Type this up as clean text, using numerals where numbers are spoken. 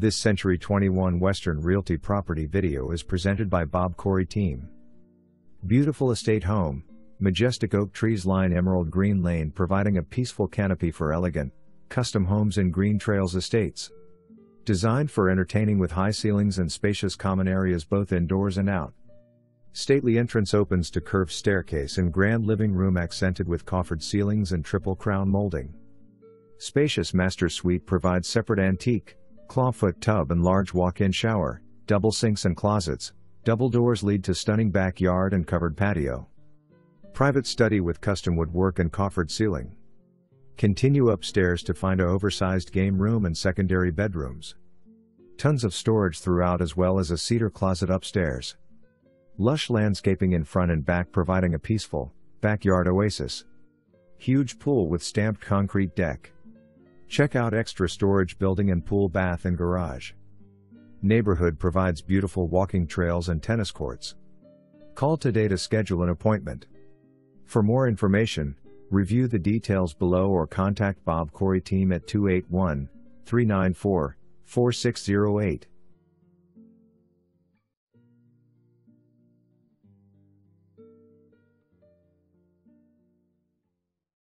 This Century 21 Western Realty property video is presented by BobKory Team. Beautiful estate home, majestic oak trees line Emerald Green Lane, providing a peaceful canopy for elegant, custom homes in Green Trails Estates. Designed for entertaining with high ceilings and spacious common areas both indoors and out. Stately entrance opens to curved staircase and grand living room accented with coffered ceilings and triple crown molding. Spacious master suite provides separate antique, clawfoot tub and large walk-in shower, double sinks and closets, double doors lead to stunning backyard and covered patio. Private study with custom woodwork and coffered ceiling. Continue upstairs to find an oversized game room and secondary bedrooms. Tons of storage throughout as well as a cedar closet upstairs. Lush landscaping in front and back providing a peaceful, backyard oasis. Huge pool with stamped concrete deck. Check out extra storage building and pool bath and garage. Neighborhood provides beautiful walking trails and tennis courts. Call today to schedule an appointment. For more information, review the details below or contact BobKory Team at 281-394-4608.